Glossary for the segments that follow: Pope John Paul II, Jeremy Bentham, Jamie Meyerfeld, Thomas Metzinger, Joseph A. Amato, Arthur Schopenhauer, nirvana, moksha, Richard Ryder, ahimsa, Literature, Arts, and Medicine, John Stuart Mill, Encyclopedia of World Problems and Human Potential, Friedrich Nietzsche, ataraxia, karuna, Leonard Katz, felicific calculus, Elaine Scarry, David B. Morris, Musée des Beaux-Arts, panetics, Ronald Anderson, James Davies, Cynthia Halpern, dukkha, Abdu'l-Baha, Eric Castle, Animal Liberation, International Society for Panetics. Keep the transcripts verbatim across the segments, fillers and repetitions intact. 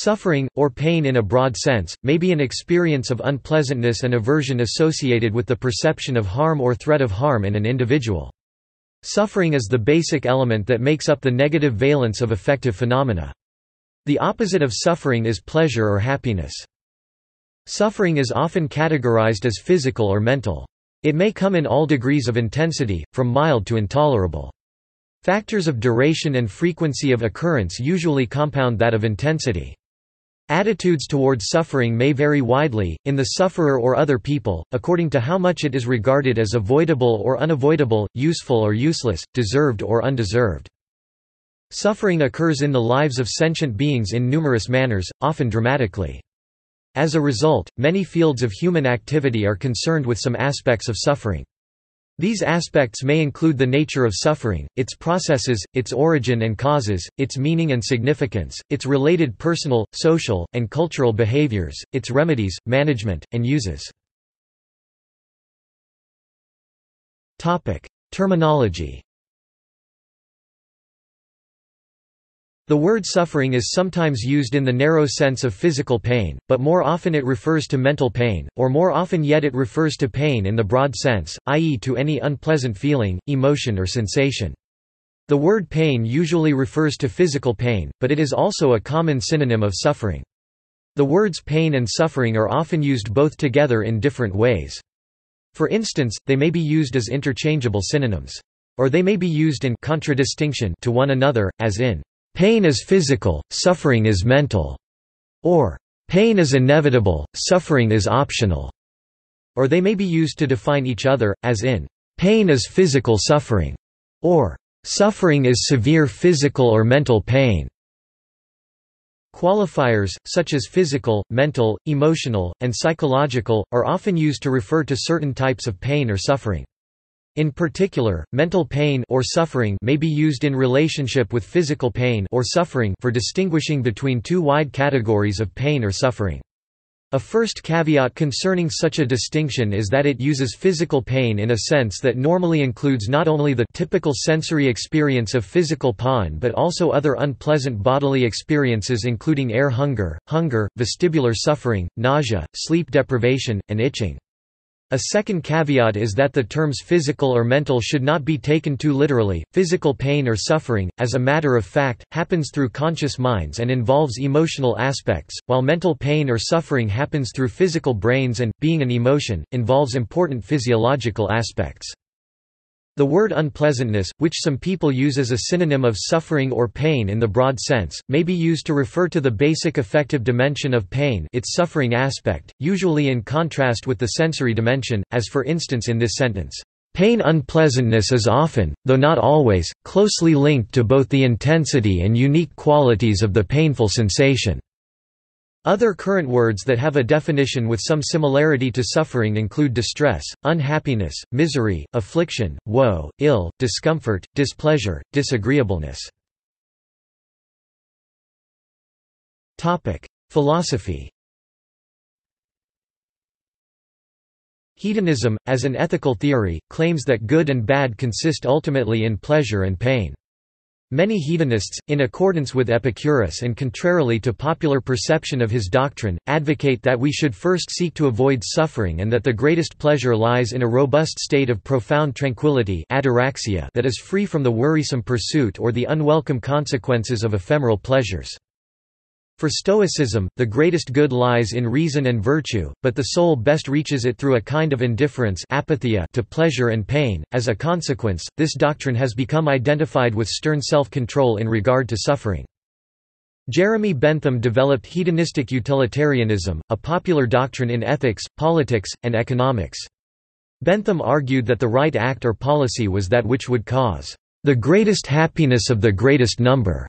Suffering, or pain in a broad sense, may be an experience of unpleasantness and aversion associated with the perception of harm or threat of harm in an individual. Suffering is the basic element that makes up the negative valence of affective phenomena. The opposite of suffering is pleasure or happiness. Suffering is often categorized as physical or mental. It may come in all degrees of intensity, from mild to intolerable. Factors of duration and frequency of occurrence usually compound that of intensity. Attitudes towards suffering may vary widely, in the sufferer or other people, according to how much it is regarded as avoidable or unavoidable, useful or useless, deserved or undeserved. Suffering occurs in the lives of sentient beings in numerous manners, often dramatically. As a result, many fields of human activity are concerned with some aspects of suffering. These aspects may include the nature of suffering, its processes, its origin and causes, its meaning and significance, its related personal, social, and cultural behaviors, its remedies, management, and uses. Topic: Terminology. The word suffering is sometimes used in the narrow sense of physical pain, but more often it refers to mental pain, or more often yet it refers to pain in the broad sense, that is to any unpleasant feeling, emotion or sensation. The word pain usually refers to physical pain, but it is also a common synonym of suffering. The words pain and suffering are often used both together in different ways. For instance, they may be used as interchangeable synonyms. Or they may be used in contradistinction to one another, as in "Pain is physical, suffering is mental," or "Pain is inevitable, suffering is optional," or they may be used to define each other, as in "Pain is physical suffering," or "Suffering is severe physical or mental pain." Qualifiers, such as physical, mental, emotional, and psychological, are often used to refer to certain types of pain or suffering. In particular, mental pain or suffering may be used in relationship with physical pain or suffering for distinguishing between two wide categories of pain or suffering. A first caveat concerning such a distinction is that it uses physical pain in a sense that normally includes not only the typical sensory experience of physical pain but also other unpleasant bodily experiences including air hunger, hunger, vestibular suffering, nausea, sleep deprivation, and itching. A second caveat is that the terms physical or mental should not be taken too literally. Physical pain or suffering, as a matter of fact, happens through conscious minds and involves emotional aspects, while mental pain or suffering happens through physical brains and, being an emotion, involves important physiological aspects. The word unpleasantness, which some people use as a synonym of suffering or pain in the broad sense, may be used to refer to the basic affective dimension of pain, its suffering aspect, usually in contrast with the sensory dimension, as for instance in this sentence, "Pain unpleasantness is often, though not always, closely linked to both the intensity and unique qualities of the painful sensation." Other current words that have a definition with some similarity to suffering include distress, unhappiness, misery, affliction, woe, ill, discomfort, displeasure, disagreeableness. Topic: Philosophy. Hedonism, as an ethical theory, claims that good and bad consist ultimately in pleasure and pain. Many hedonists, in accordance with Epicurus and contrarily to popular perception of his doctrine, advocate that we should first seek to avoid suffering and that the greatest pleasure lies in a robust state of profound tranquility ataraxia that is free from the worrisome pursuit or the unwelcome consequences of ephemeral pleasures. For Stoicism, the greatest good lies in reason and virtue, but the soul best reaches it through a kind of indifference apatheia to pleasure and pain. As a consequence, this doctrine has become identified with stern self-control in regard to suffering. Jeremy Bentham developed hedonistic utilitarianism, a popular doctrine in ethics, politics, and economics. Bentham argued that the right act or policy was that which would cause the greatest happiness of the greatest number.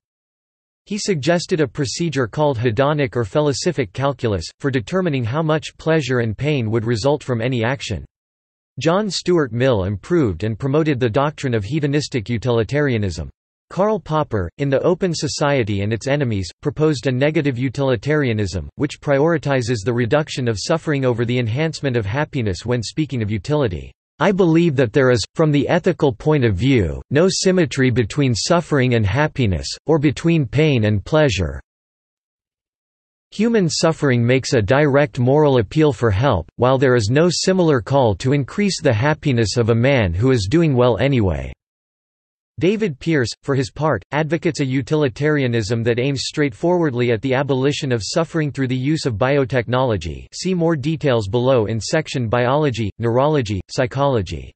He suggested a procedure called hedonic or felicific calculus, for determining how much pleasure and pain would result from any action. John Stuart Mill improved and promoted the doctrine of hedonistic utilitarianism. Karl Popper, in The Open Society and Its Enemies, proposed a negative utilitarianism, which prioritizes the reduction of suffering over the enhancement of happiness when speaking of utility. "I believe that there is, from the ethical point of view, no symmetry between suffering and happiness, or between pain and pleasure. Human suffering makes a direct moral appeal for help, while there is no similar call to increase the happiness of a man who is doing well anyway. David Pearce, for his part, advocates a utilitarianism that aims straightforwardly at the abolition of suffering through the use of biotechnology. See more details below in section Biology, Neurology, Psychology.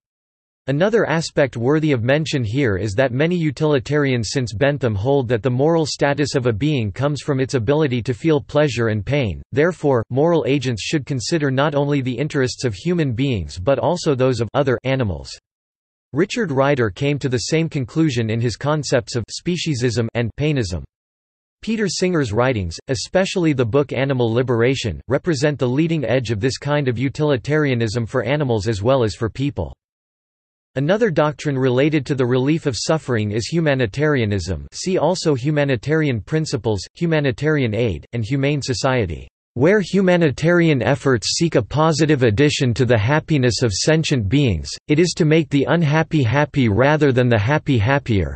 Another aspect worthy of mention here is that many utilitarians since Bentham hold that the moral status of a being comes from its ability to feel pleasure and pain, therefore, moral agents should consider not only the interests of human beings but also those of other animals. Richard Ryder came to the same conclusion in his concepts of speciesism and painism. Peter Singer's writings, especially the book Animal Liberation, represent the leading edge of this kind of utilitarianism for animals as well as for people. Another doctrine related to the relief of suffering is humanitarianism. See also humanitarian principles, humanitarian aid, and humane society, where humanitarian efforts seek a positive addition to the happiness of sentient beings. It is to make the unhappy happy rather than the happy happier.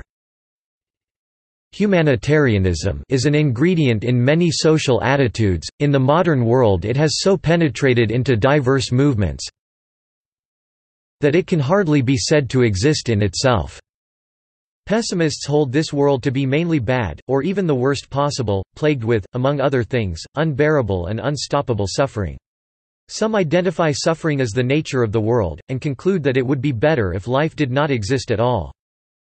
Humanitarianism is an ingredient in many social attitudes. In the modern world, it has so penetrated into diverse movements that it can hardly be said to exist in itself. Pessimists hold this world to be mainly bad, or even the worst possible, plagued with, among other things, unbearable and unstoppable suffering. Some identify suffering as the nature of the world, and conclude that it would be better if life did not exist at all.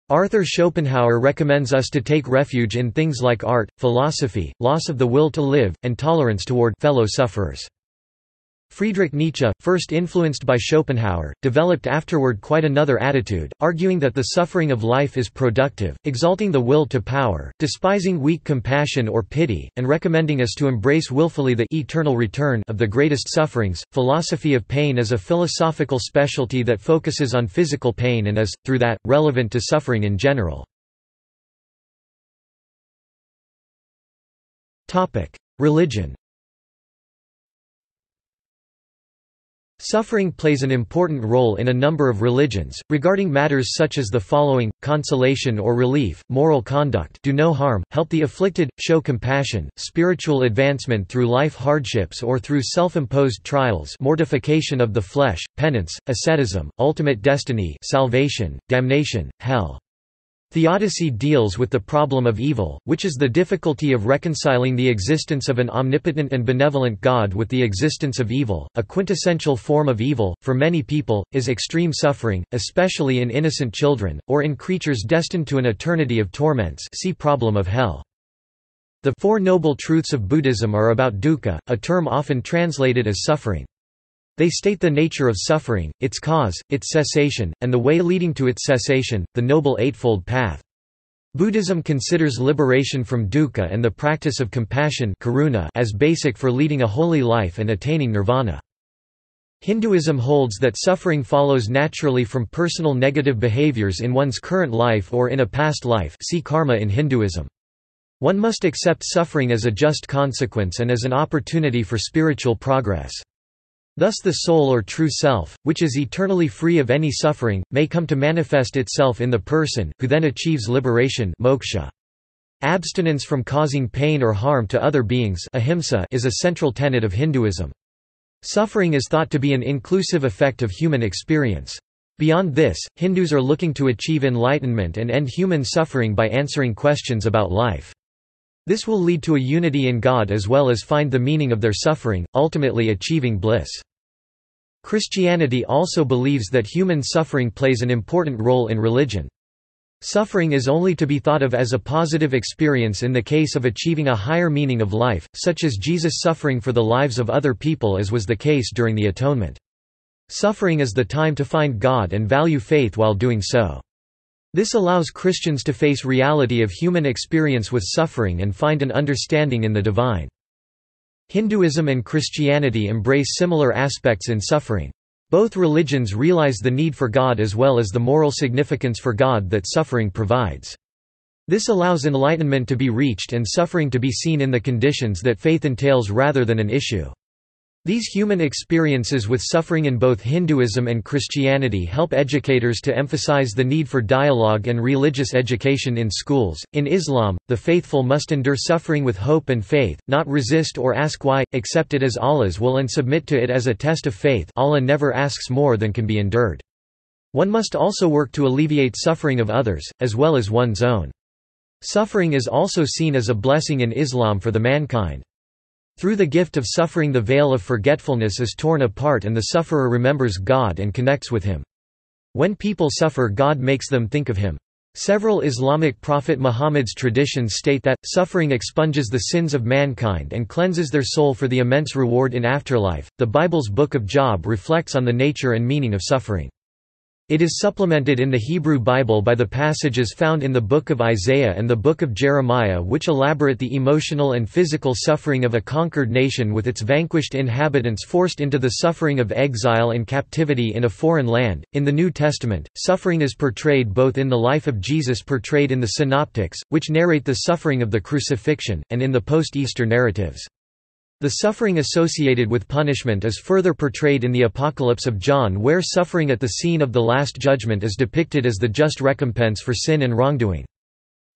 Arthur Schopenhauer recommends us to take refuge in things like art, philosophy, loss of the will to live, and tolerance toward fellow sufferers. Friedrich Nietzsche, first influenced by Schopenhauer, developed afterward quite another attitude, arguing that the suffering of life is productive, exalting the will to power, despising weak compassion or pity, and recommending us to embrace willfully the eternal return of the greatest sufferings. Philosophy of pain is a philosophical specialty that focuses on physical pain and is, through that, relevant to suffering in general. Topic: Religion. Suffering plays an important role in a number of religions, regarding matters such as the following: consolation or relief, moral conduct, do no harm, help the afflicted, show compassion, spiritual advancement through life hardships or through self-imposed trials, mortification of the flesh, penance, asceticism, ultimate destiny, salvation, damnation, hell. Theodicy deals with the problem of evil, which is the difficulty of reconciling the existence of an omnipotent and benevolent God with the existence of evil. A quintessential form of evil, for many people, is extreme suffering, especially in innocent children, or in creatures destined to an eternity of torments. See Problem of Hell. The Four Noble Truths of Buddhism are about dukkha, a term often translated as suffering. They state the nature of suffering, its cause, its cessation, and the way leading to its cessation, the Noble Eightfold Path. Buddhism considers liberation from dukkha and the practice of compassion karuna as basic for leading a holy life and attaining nirvana. Hinduism holds that suffering follows naturally from personal negative behaviors in one's current life or in a past life. See karma in Hinduism. One must accept suffering as a just consequence and as an opportunity for spiritual progress. Thus the soul or true self, which is eternally free of any suffering, may come to manifest itself in the person, who then achieves liberation moksha. Abstinence from causing pain or harm to other beings ahimsa is a central tenet of Hinduism. Suffering is thought to be an inclusive effect of human experience. Beyond this, Hindus are looking to achieve enlightenment and end human suffering by answering questions about life. This will lead to a unity in God as well as find the meaning of their suffering, ultimately achieving bliss. Christianity also believes that human suffering plays an important role in religion. Suffering is only to be thought of as a positive experience in the case of achieving a higher meaning of life, such as Jesus suffering for the lives of other people as was the case during the Atonement. Suffering is the time to find God and value faith while doing so. This allows Christians to face reality of human experience with suffering and find an understanding in the divine. Hinduism and Christianity embrace similar aspects in suffering. Both religions realize the need for God as well as the moral significance for God that suffering provides. This allows enlightenment to be reached and suffering to be seen in the conditions that faith entails rather than an issue. These human experiences with suffering in both Hinduism and Christianity help educators to emphasize the need for dialogue and religious education in schools. In Islam, the faithful must endure suffering with hope and faith, not resist or ask why, accept it as Allah's will and submit to it as a test of faith. Allah never asks more than can be endured. One must also work to alleviate suffering of others, as well as one's own. Suffering is also seen as a blessing in Islam for the mankind. Through the gift of suffering the veil of forgetfulness is torn apart and the sufferer remembers God and connects with Him. When people suffer, God makes them think of Him. Several Islamic Prophet Muhammad's traditions state that, suffering expunges the sins of mankind and cleanses their soul for the immense reward in afterlife. The Bible's Book of Job reflects on the nature and meaning of suffering. It is supplemented in the Hebrew Bible by the passages found in the Book of Isaiah and the Book of Jeremiah, which elaborate the emotional and physical suffering of a conquered nation with its vanquished inhabitants forced into the suffering of exile and captivity in a foreign land. In the New Testament, suffering is portrayed both in the life of Jesus portrayed in the Synoptics, which narrate the suffering of the crucifixion, and in the post-Easter narratives. The suffering associated with punishment is further portrayed in the Apocalypse of John, where suffering at the scene of the Last Judgment is depicted as the just recompense for sin and wrongdoing.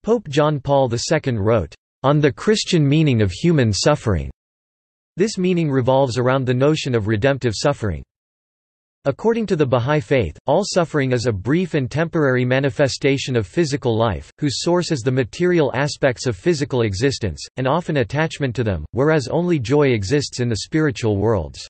Pope John Paul the Second wrote, "On the Christian meaning of human suffering." This meaning revolves around the notion of redemptive suffering. According to the Baha'i faith, all suffering is a brief and temporary manifestation of physical life, whose source is the material aspects of physical existence, and often attachment to them, whereas only joy exists in the spiritual worlds.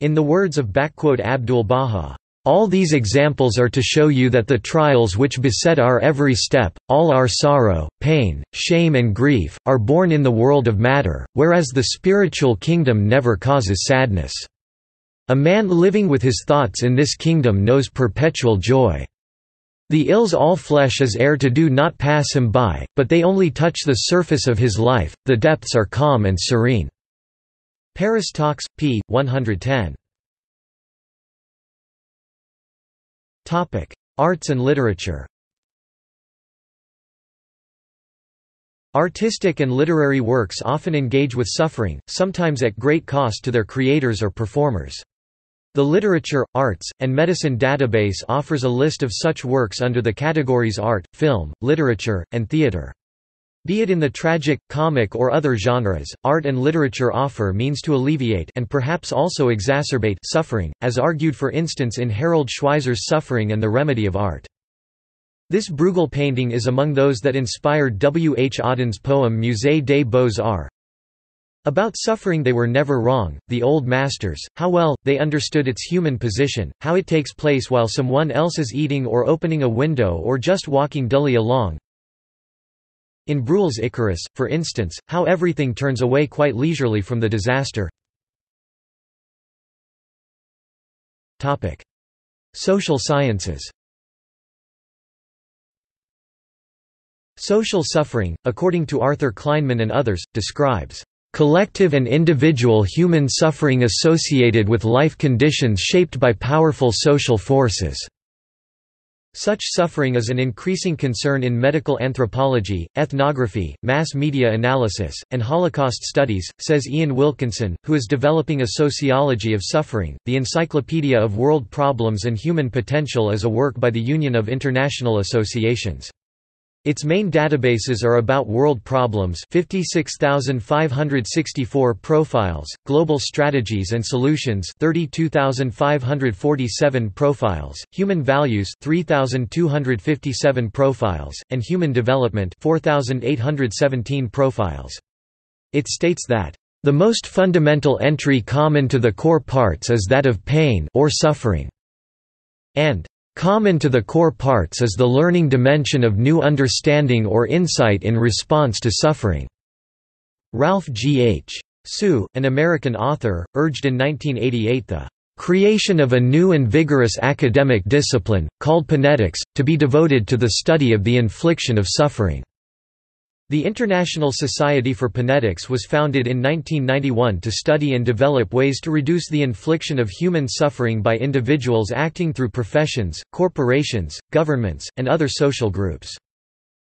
In the words of Abdu'l-Baha, "All these examples are to show you that the trials which beset our every step, all our sorrow, pain, shame and grief, are born in the world of matter, whereas the spiritual kingdom never causes sadness. A man living with his thoughts in this kingdom knows perpetual joy. The ills all flesh is heir to do not pass him by, but they only touch the surface of his life, the depths are calm and serene." Paris Talks, p. one hundred ten. Arts and literature. Artistic and literary works often engage with suffering, sometimes at great cost to their creators or performers. The Literature, Arts, and Medicine database offers a list of such works under the categories art, film, literature, and theater. Be it in the tragic, comic or other genres, art and literature offer means to alleviate and perhaps also exacerbate suffering, as argued for instance in Harold Schweizer's Suffering and the Remedy of Art. This Bruegel painting is among those that inspired W. H. Auden's poem Musée des Beaux-Arts. About suffering they were never wrong, the old masters, how well they understood its human position, how it takes place while someone else is eating or opening a window or just walking dully along. In Bruegel's Icarus, for instance, how everything turns away quite leisurely from the disaster. Topic: Social sciences. Social suffering, according to Arthur Kleinman and others, describes collective and individual human suffering associated with life conditions shaped by powerful social forces. Such suffering is an increasing concern in medical anthropology, ethnography, mass media analysis, and Holocaust studies, says Ian Wilkinson, who is developing a sociology of suffering. The Encyclopedia of World Problems and Human Potential is a work by the Union of International Associations. Its main databases are about world problems, fifty-six thousand five hundred sixty-four profiles, global strategies and solutions, thirty-two thousand five hundred forty-seven profiles, human values, three thousand two hundred fifty-seven profiles, and human development, four thousand eight hundred seventeen profiles. It states that the most fundamental entry common to the core parts is that of pain or suffering, and common to the core parts is the learning dimension of new understanding or insight in response to suffering. Ralph G. H. Sue, an American author, urged in nineteen eighty-eight the creation of a new and vigorous academic discipline, called panetics, to be devoted to the study of the infliction of suffering. The International Society for Panetics was founded in nineteen ninety-one to study and develop ways to reduce the infliction of human suffering by individuals acting through professions, corporations, governments, and other social groups.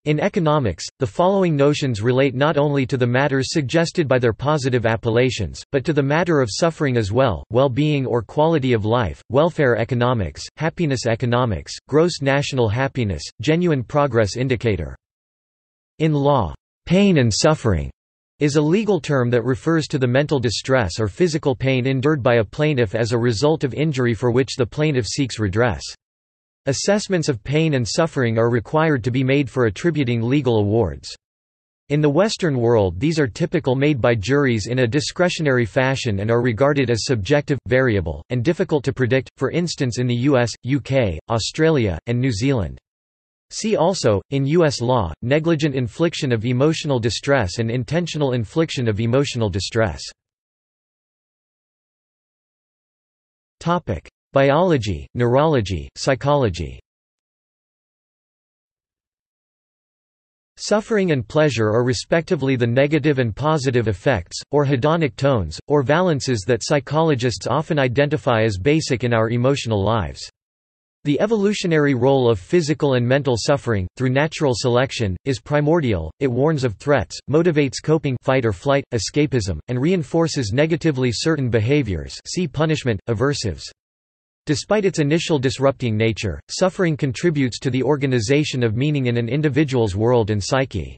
In economics, the following notions relate not only to the matters suggested by their positive appellations, but to the matter of suffering as well: well-being or quality of life, welfare economics, happiness economics, gross national happiness, genuine progress indicator. In law, pain and suffering is a legal term that refers to the mental distress or physical pain endured by a plaintiff as a result of injury for which the plaintiff seeks redress. Assessments of pain and suffering are required to be made for attributing legal awards. In the Western world, these are typically made by juries in a discretionary fashion and are regarded as subjective, variable, and difficult to predict, for instance in the U S, U K, Australia, and New Zealand. See also, in U S law, negligent infliction of emotional distress and intentional infliction of emotional distress. Biology, neurology, psychology. Suffering and pleasure are respectively the negative and positive effects, or hedonic tones, or valences that psychologists often identify as basic in our emotional lives. The evolutionary role of physical and mental suffering, through natural selection, is primordial. It warns of threats, motivates coping, fight or flight, escapism, and reinforces negatively certain behaviors. See punishment, aversives. Despite its initial disrupting nature, suffering contributes to the organization of meaning in an individual's world and psyche.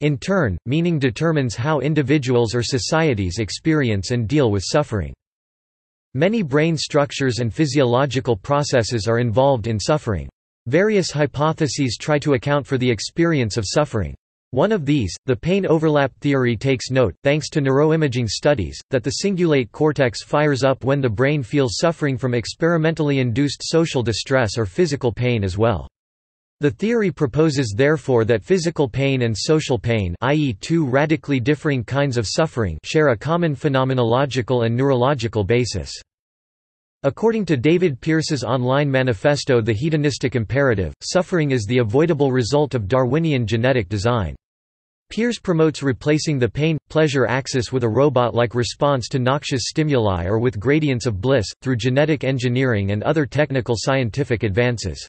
In turn, meaning determines how individuals or societies experience and deal with suffering. Many brain structures and physiological processes are involved in suffering. Various hypotheses try to account for the experience of suffering. One of these, the pain overlap theory, takes note, thanks to neuroimaging studies, that the cingulate cortex fires up when the brain feels suffering from experimentally induced social distress or physical pain as well. The theory proposes therefore that physical pain and social pain, that is two radically differing kinds of suffering, share a common phenomenological and neurological basis. According to David Pearce's online manifesto The Hedonistic Imperative, suffering is the avoidable result of Darwinian genetic design. Pearce promotes replacing the pain-pleasure axis with a robot-like response to noxious stimuli or with gradients of bliss, through genetic engineering and other technical scientific advances.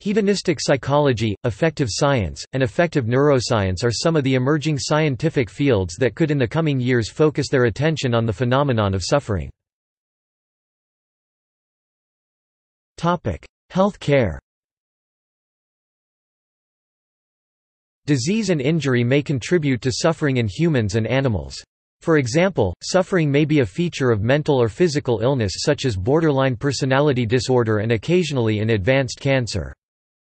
Hedonistic psychology, affective science, and affective neuroscience are some of the emerging scientific fields that could in the coming years focus their attention on the phenomenon of suffering. Health care. Disease and injury may contribute to suffering in humans and animals. For example, suffering may be a feature of mental or physical illness such as borderline personality disorder and occasionally in advanced cancer.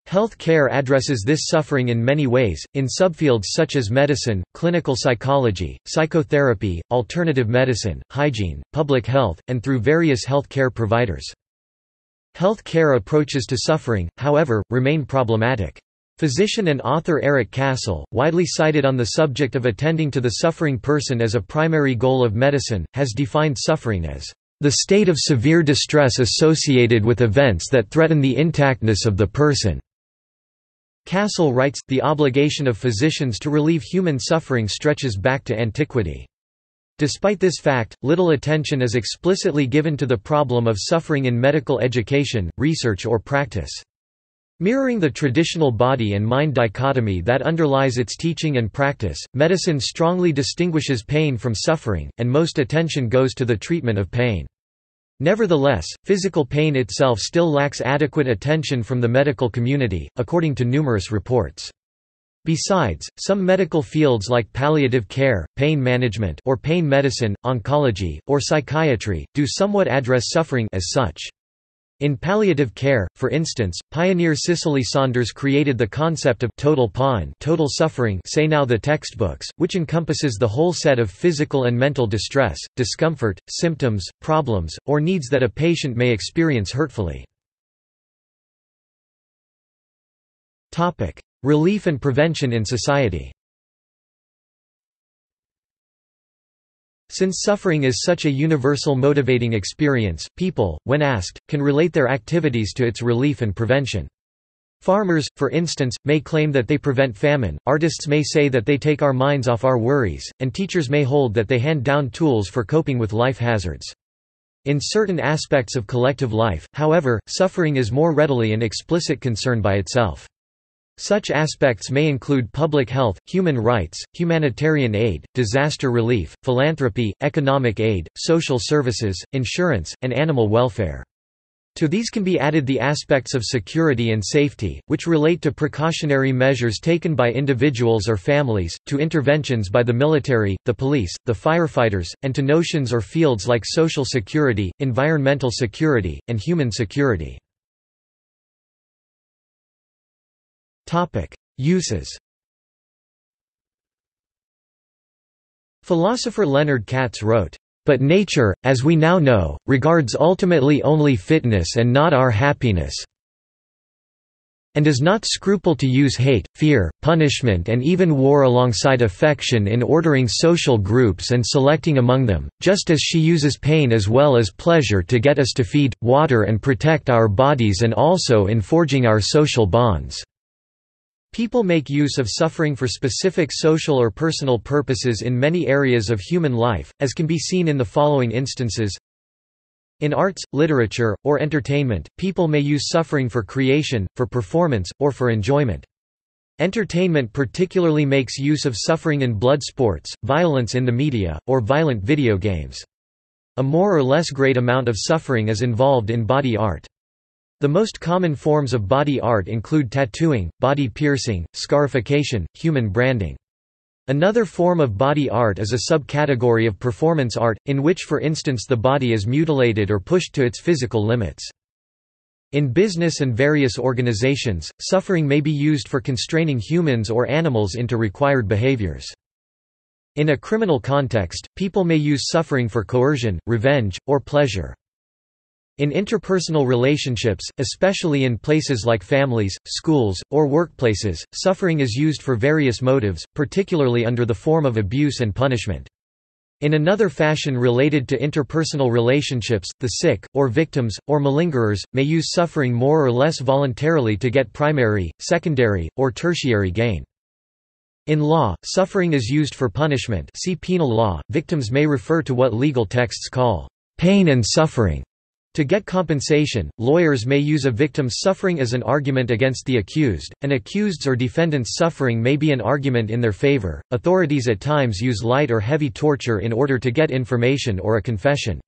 Health care addresses this suffering in many ways, in subfields such as medicine, clinical psychology, psychotherapy, alternative medicine, hygiene, public health, and through various health care providers. Health care approaches to suffering, however, remain problematic. Physician and author Eric Castle, widely cited on the subject of attending to the suffering person as a primary goal of medicine, has defined suffering as the state of severe distress associated with events that threaten the intactness of the person. Castle writes, the obligation of physicians to relieve human suffering stretches back to antiquity. Despite this fact, little attention is explicitly given to the problem of suffering in medical education, research or practice. Mirroring the traditional body and mind dichotomy that underlies its teaching and practice, medicine strongly distinguishes pain from suffering, and most attention goes to the treatment of pain. Nevertheless, physical pain itself still lacks adequate attention from the medical community, according to numerous reports. Besides, some medical fields like palliative care, pain management or pain medicine, oncology, or psychiatry, do somewhat address suffering as such. In palliative care, for instance, pioneer Cicely Saunders created the concept of total pain, total suffering, say now the textbooks, which encompasses the whole set of physical and mental distress, discomfort, symptoms, problems, or needs that a patient may experience hurtfully. Relief and prevention in society. Since suffering is such a universal motivating experience, people, when asked, can relate their activities to its relief and prevention. Farmers, for instance, may claim that they prevent famine, artists may say that they take our minds off our worries, and teachers may hold that they hand down tools for coping with life hazards. In certain aspects of collective life, however, suffering is more readily an explicit concern by itself. Such aspects may include public health, human rights, humanitarian aid, disaster relief, philanthropy, economic aid, social services, insurance, and animal welfare. To these can be added the aspects of security and safety, which relate to precautionary measures taken by individuals or families, to interventions by the military, the police, the firefighters, and to notions or fields like social security, environmental security, and human security. Uses. Philosopher Leonard Katz wrote, "But nature, as we now know, regards ultimately only fitness and not our happiness, and does not scruple to use hate, fear, punishment and even war alongside affection in ordering social groups and selecting among them, just as she uses pain as well as pleasure to get us to feed, water and protect our bodies and also in forging our social bonds." People make use of suffering for specific social or personal purposes in many areas of human life, as can be seen in the following instances. In arts, literature, or entertainment, people may use suffering for creation, for performance, or for enjoyment. Entertainment particularly makes use of suffering in blood sports, violence in the media, or violent video games. A more or less great amount of suffering is involved in body art. The most common forms of body art include tattooing, body piercing, scarification, human branding. Another form of body art is a subcategory of performance art, in which for instance the body is mutilated or pushed to its physical limits. In business and various organizations, suffering may be used for constraining humans or animals into required behaviors. In a criminal context, people may use suffering for coercion, revenge, or pleasure. In interpersonal relationships, especially in places like families, schools, or workplaces, suffering is used for various motives, particularly under the form of abuse and punishment. In another fashion related to interpersonal relationships, the sick, or victims, or malingerers, may use suffering more or less voluntarily to get primary, secondary, or tertiary gain. In law, suffering is used for punishment. See penal law. Victims may refer to what legal texts call pain and suffering. To get compensation, lawyers may use a victim's suffering as an argument against the accused. An accused's or defendant's suffering may be an argument in their favor. Authorities at times use light or heavy torture in order to get information or a confession.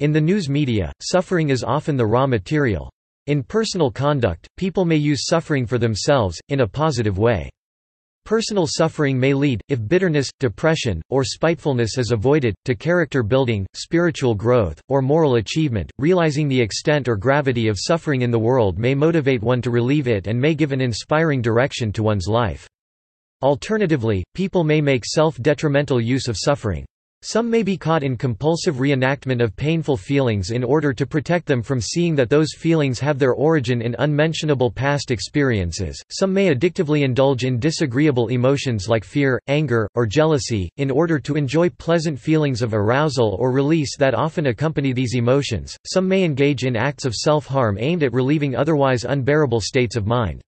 In the news media, suffering is often the raw material. In personal conduct, people may use suffering for themselves, in a positive way. Personal suffering may lead, if bitterness, depression, or spitefulness is avoided, to character building, spiritual growth, or moral achievement. Realizing the extent or gravity of suffering in the world may motivate one to relieve it and may give an inspiring direction to one's life. Alternatively, people may make self-detrimental use of suffering. Some may be caught in compulsive reenactment of painful feelings in order to protect them from seeing that those feelings have their origin in unmentionable past experiences. Some may addictively indulge in disagreeable emotions like fear, anger, or jealousy, in order to enjoy pleasant feelings of arousal or release that often accompany these emotions. Some may engage in acts of self-harm aimed at relieving otherwise unbearable states of mind.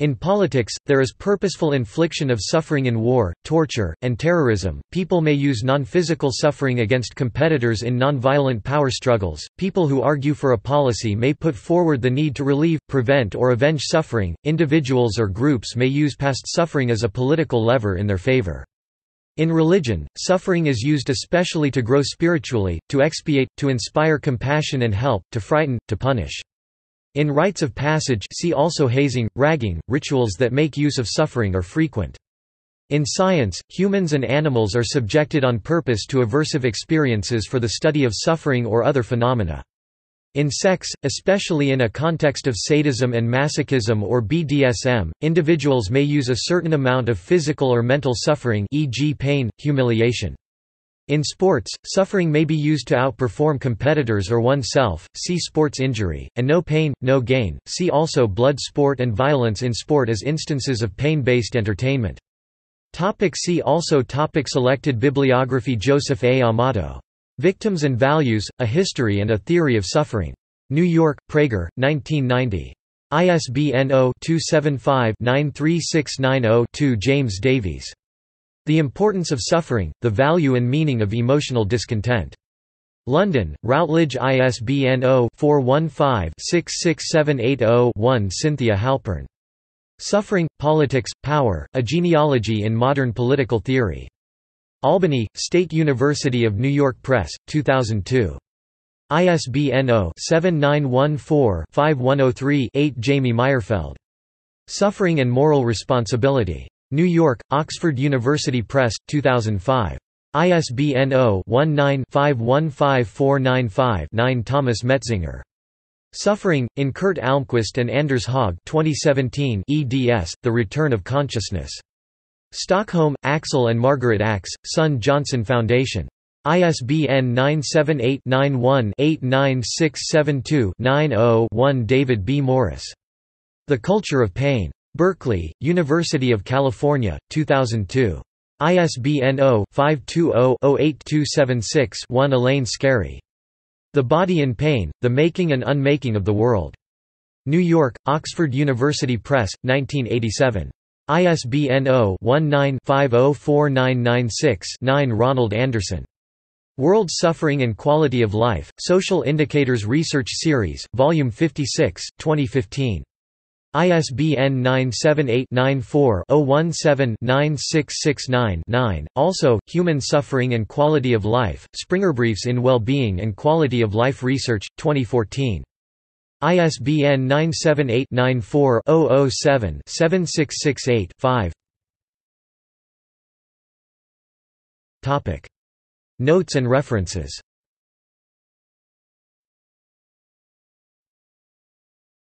In politics, there is purposeful infliction of suffering in war, torture, and terrorism. People may use non-physical suffering against competitors in non-violent power struggles. People who argue for a policy may put forward the need to relieve, prevent, or avenge suffering. Individuals or groups may use past suffering as a political lever in their favor. In religion, suffering is used especially to grow spiritually, to expiate, to inspire compassion and help, to frighten, to punish. In rites of passage, see also hazing, ragging, rituals that make use of suffering are frequent. In science, humans and animals are subjected on purpose to aversive experiences for the study of suffering or other phenomena. In sex, especially in a context of sadism and masochism or B D S M, individuals may use a certain amount of physical or mental suffering, for example pain, humiliation. In sports, suffering may be used to outperform competitors or oneself, see sports injury, and no pain, no gain, see also blood sport and violence in sport as instances of pain-based entertainment. Topic see also topic selected bibliography Joseph A. Amato. Victims and Values, A History and a Theory of Suffering. New York, Prager, nineteen ninety. I S B N zero two seven five nine three six nine zero two James Davies. The Importance of Suffering, The Value and Meaning of Emotional Discontent. London, Routledge I S B N zero four one five six six seven eight zero one Cynthia Halpern. Suffering, Politics, Power, A Genealogy in Modern Political Theory. Albany, State University of New York Press, two thousand two. I S B N zero seven nine one four five one zero three eight. Jamie Meyerfeld. Suffering and Moral Responsibility. New York, Oxford University Press, two thousand five. I S B N zero one nine five one five four nine five nine. Thomas Metzinger. Suffering, in Kurt Almquist and Anders Haag, twenty seventeen, eds, The Return of Consciousness. Stockholm, Axel and Margaret Axe, Sun Johnson Foundation. I S B N nine seven eight nine one eight nine six seven two nine zero one. David B. Morris. The Culture of Pain. Berkeley, University of California, two thousand two. I S B N zero five two zero zero eight two seven six one. Elaine Scarry. The Body in Pain, The Making and Unmaking of the World. New York, Oxford University Press, nineteen eighty-seven. I S B N zero one nine five zero four nine nine six nine. Ronald Anderson. World Suffering and Quality of Life, Social Indicators Research Series, Volume fifty-six, twenty fifteen. I S B N nine seven eight nine four zero one seven nine six six nine nine. Also, Human Suffering and Quality of Life, Springerbriefs in Well-Being and Quality of Life Research, twenty fourteen. I S B N nine seven eight nine four zero zero seven seven six six eight five. Notes and references.